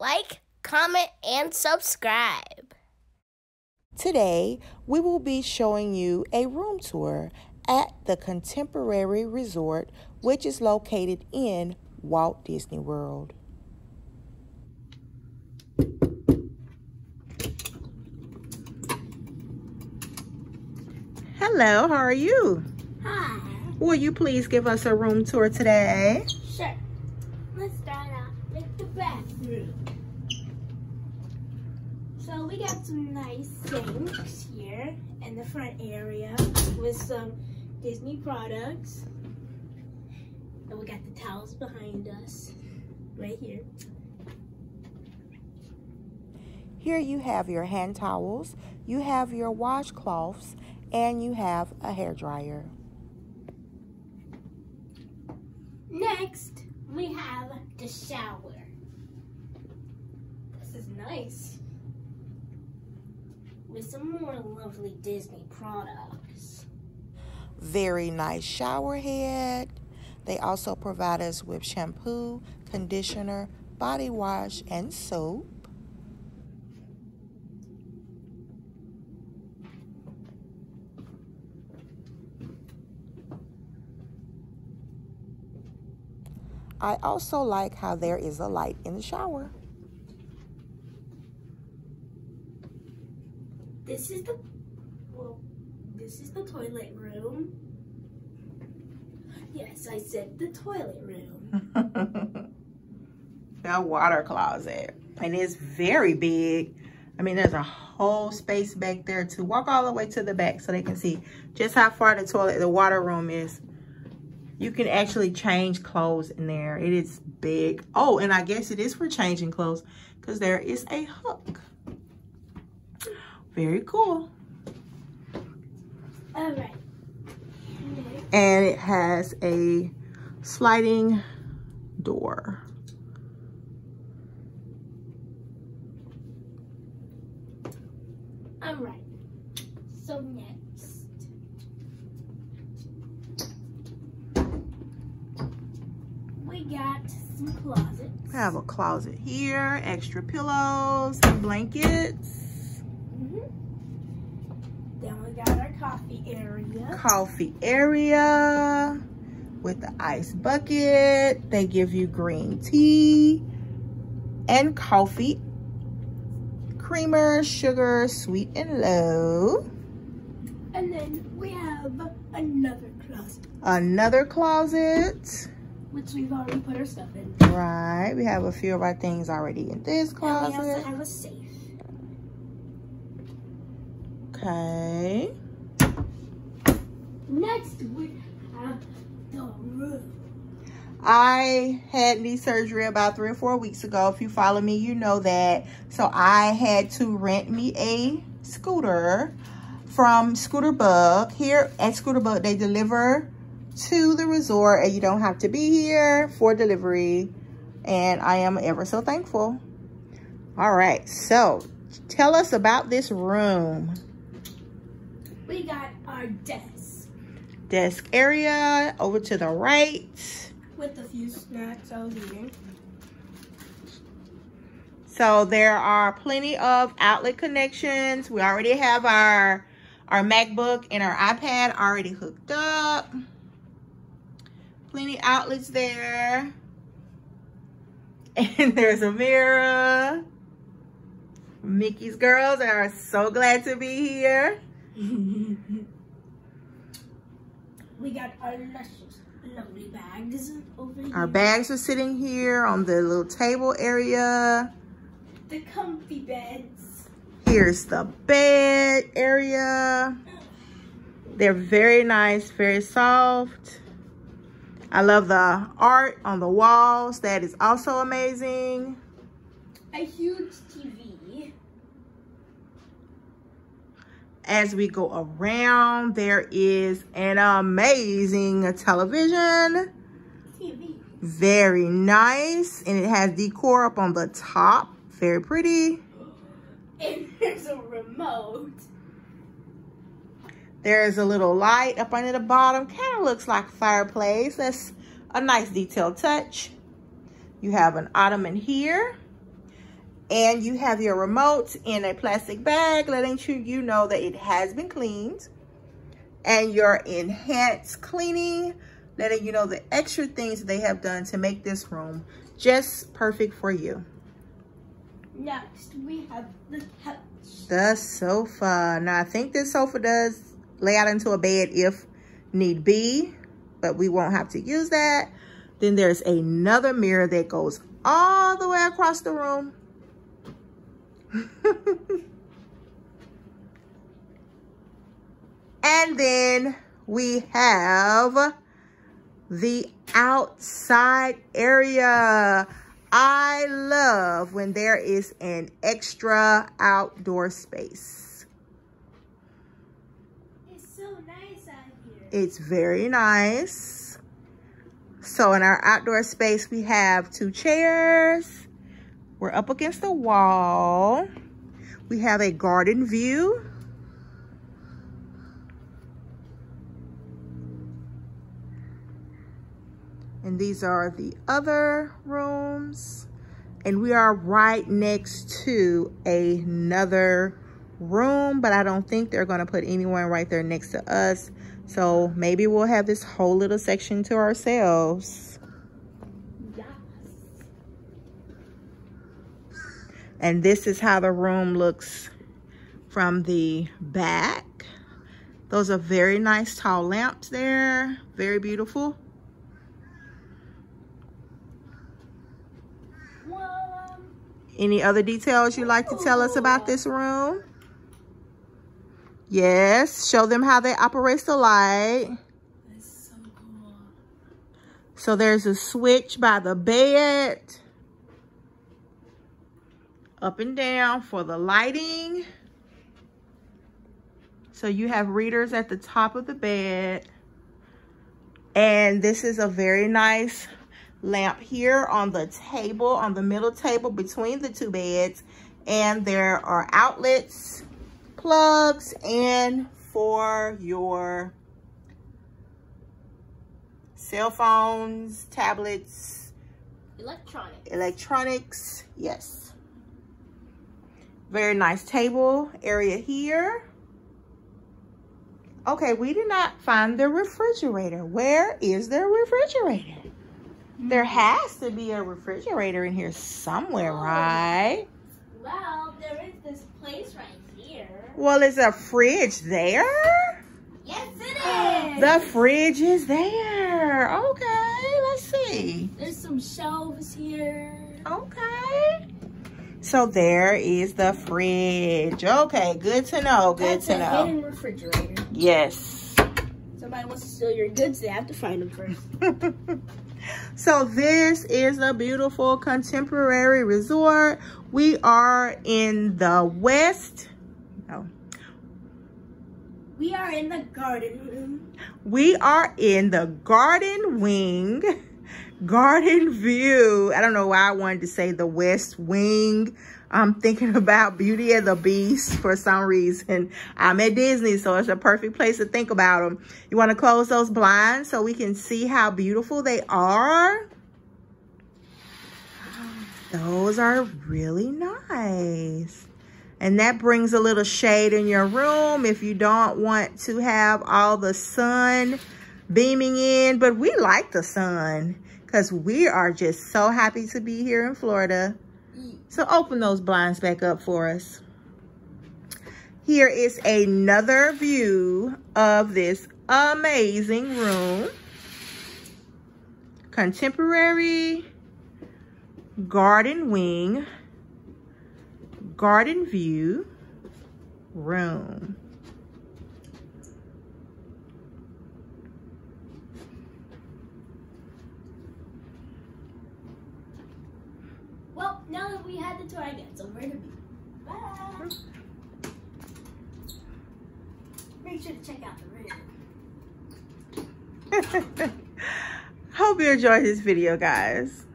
like, comment, and subscribe. Today, we will be showing you a room tour at the Contemporary Resort, which is located in Walt Disney World. Hello, how are you? Hi. Will you please give us a room tour today? Sure. Let's start off with the bathroom. So we got some nice sinks here in the front area with some Disney products. And we got the towels behind us right here. Here you have your hand towels, you have your washcloths, and you have a hairdryer. Next, we have the shower. This is nice. With some more lovely Disney products. Very nice shower head. They also provide us with shampoo, conditioner, body wash, and soap. I also like how there is a light in the shower. This is the toilet room. Yes, I said the toilet room. The water closet. And it's very big. I mean, there's a whole space back there to walk all the way to the back so they can see just how far the water room is. You can actually change clothes in there. It is big. Oh, and I guess it is for changing clothes because there is a hook. Very cool. All right. And it has a sliding door. All right. So next. We got some closets. I have a closet here, extra pillows, and blankets. Then we got our coffee area. Coffee area with the ice bucket. They give you green tea and coffee, creamer, sugar, sweet and low. And then we have another closet. Another closet. Which we've already put our stuff in. Right. We have a few of our things already in this closet. And we also have a safe. Okay. Next, we have the room. I had knee surgery about 3 or 4 weeks ago. If you follow me, you know that. So I had to rent me a scooter from Scooter Bug. Here at Scooter Bug, they deliver to the resort and you don't have to be here for delivery, and I am ever so thankful. All right, so tell us about this room. We got our desk area over to the right with a few snacks over here. So there are plenty of outlet connections. We already have our MacBook and our iPad already hooked up. Plenty outlets there. And there's a mirror. Mickey's girls are so glad to be here. We got our luscious, lovely bags over here. Our bags are sitting here on the little table area. The comfy beds. Here's the bed area. They're very nice, very soft. I love the art on the walls. That is also amazing. A huge TV. As we go around, there is an amazing television. TV. Very nice. And it has decor up on the top. Very pretty. And there's a remote. There's a little light up under the bottom. Kind of looks like a fireplace. That's a nice detailed touch. You have an ottoman here. And you have your remote in a plastic bag, letting you know that it has been cleaned. And your enhanced cleaning, letting you know the extra things that they have done to make this room just perfect for you. Next, we have the couch. The sofa. Now, I think this sofa does lay out into a bed if need be, but we won't have to use that. Then there's another mirror that goes all the way across the room. And then we have the outside area. I love when there is an extra outdoor space. It's so nice out here. It's very nice. So in our outdoor space, we have 2 chairs. We're up against the wall. We have a garden view. And these are the other rooms. And we are right next to another room, but I don't think they're gonna put anyone right there next to us. So maybe we'll have this whole little section to ourselves. And this is how the room looks from the back. Those are very nice tall lamps there. Very beautiful. Any other details you'd like to tell us about this room? Yes, show them how they operate the light. That's so cool. So there's a switch by the bed. Up and down for the lighting. So you have readers at the top of the bed. And this is a very nice lamp here on the table, on the middle table between the 2 beds. And there are outlets, plugs, and for your cell phones, tablets. Electronics, yes. Very nice table area here. Okay, we did not find the refrigerator. Where is the refrigerator? There has to be a refrigerator in here somewhere, right? Well, there is this place right here. Well, is a fridge there? Yes, it is. The fridge is there. Okay, let's see. There's some shelves here. Okay. So there is the fridge. Okay, good to know, good to know. That's a hidden refrigerator. Yes. Somebody wants to steal your goods, they have to find them first. So this is a beautiful contemporary resort. We are in the west. No. We are in the garden room. We are in the garden wing. Garden view. I don't know why I wanted to say the West Wing. I'm thinking about Beauty and the Beast for some reason. I'm at Disney, so it's a perfect place to think about them. You want to close those blinds so we can see how beautiful they are. Those are really nice. And that brings a little shade in your room if you don't want to have all the sun beaming in, but we like the sun because we are just so happy to be here in Florida. So open those blinds back up for us. Here is another view of this amazing room. Contemporary garden wing, garden view room. Well, now that we had the tour, I get somewhere to be. Bye. Make sure to check out the room. Hope you enjoyed this video, guys.